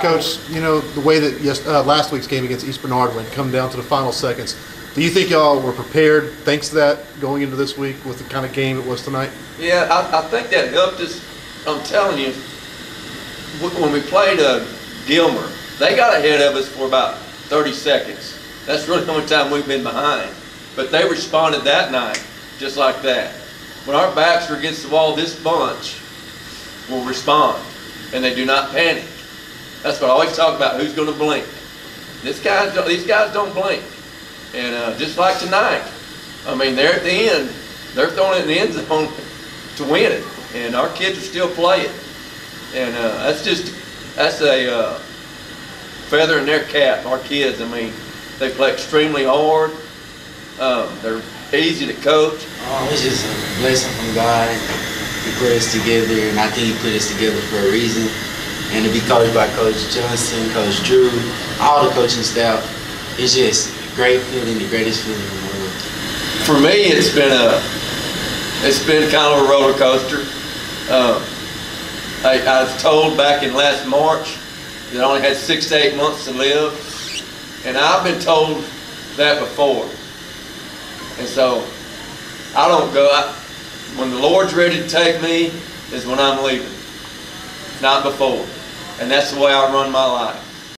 Coach, you know, the way that last week's game against East Bernard went, come down to the final seconds. Do you think y'all were prepared thanks to that going into this week with the kind of game it was tonight? Yeah, I think that helped us. I'm telling you, when we played Gilmer, they got ahead of us for about 30 seconds. That's really the only time we've been behind. But they responded that night just like that. When our backs are against the wall, this bunch will respond, and they do not panic. That's what I always talk about, who's going to blink. These guys don't blink. And just like tonight, I mean, they're at the end. They're throwing it in the end zone to win it, and our kids are still playing. And that's a feather in their cap, our kids. I mean, they play extremely hard. They're easy to coach. It's just a blessing from God. He put us together, and I think he put us together for a reason. And to be coached by Coach Johnson, Coach Drew, all the coaching staff, it's just a great feeling, the greatest feeling in the world. For me, it's been kind of a roller coaster. I was told back in last March that I only had 6 to 8 months to live, and I've been told that before. And so I don't go. When the Lord's ready to take me is when I'm leaving, not before. And that's the way I run my life.